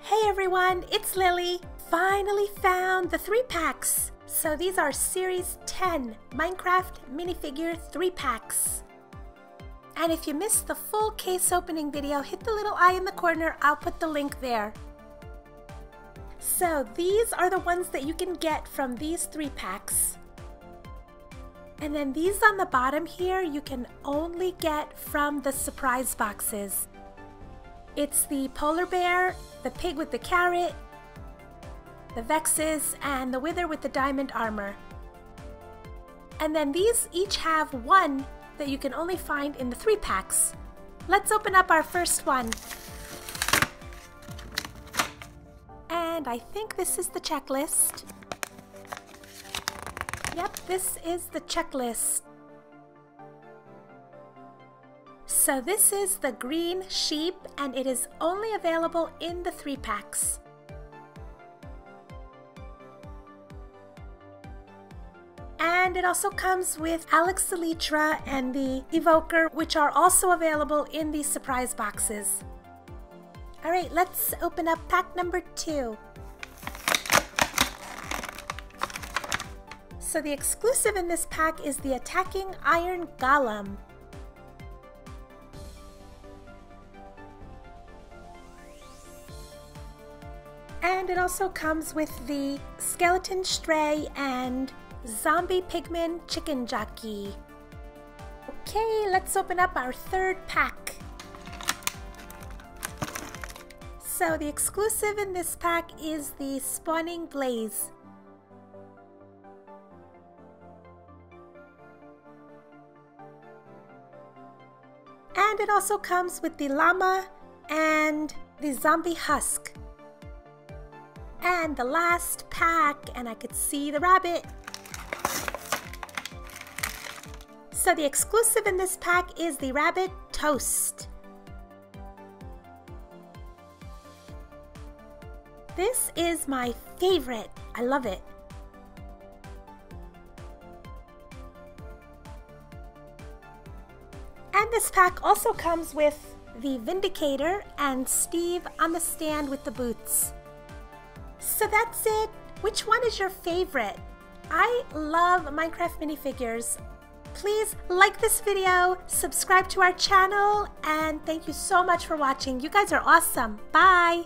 Hey everyone, it's Lily. Finally found the 3-packs. So these are Series 10 Minecraft minifigure 3-packs. And if you missed the full case opening video, hit the little eye in the corner, I'll put the link there. So these are the ones that you can get from these 3-packs. And then these on the bottom here, you can only get from the surprise boxes. It's the polar bear, the pig with the carrot, the vexes, and the wither with the diamond armor. And then these each have one that you can only find in the 3-packs. Let's open up our first one. And I think this is the checklist. Yep, this is the checklist. So this is the green sheep, and it is only available in the 3-packs. And it also comes with Alex Elytra and the Evoker, which are also available in the surprise boxes. Alright, let's open up pack number 2. So the exclusive in this pack is the attacking Iron Golem. And it also comes with the Skeleton Stray and Zombie Pigman Chicken Jockey. Okay, let's open up our 3rd pack. So the exclusive in this pack is the spawning Blaze. And it also comes with the Llama and the Zombie Husk. And the last pack, and I could see the rabbit. So the exclusive in this pack is the rabbit toast. This is my favorite. I love it. And this pack also comes with the Vindicator and Steve on the stand with the boots. So that's it. Which one is your favorite? I love Minecraft minifigures. Please like this video, subscribe to our channel, and thank you so much for watching. You guys are awesome. Bye!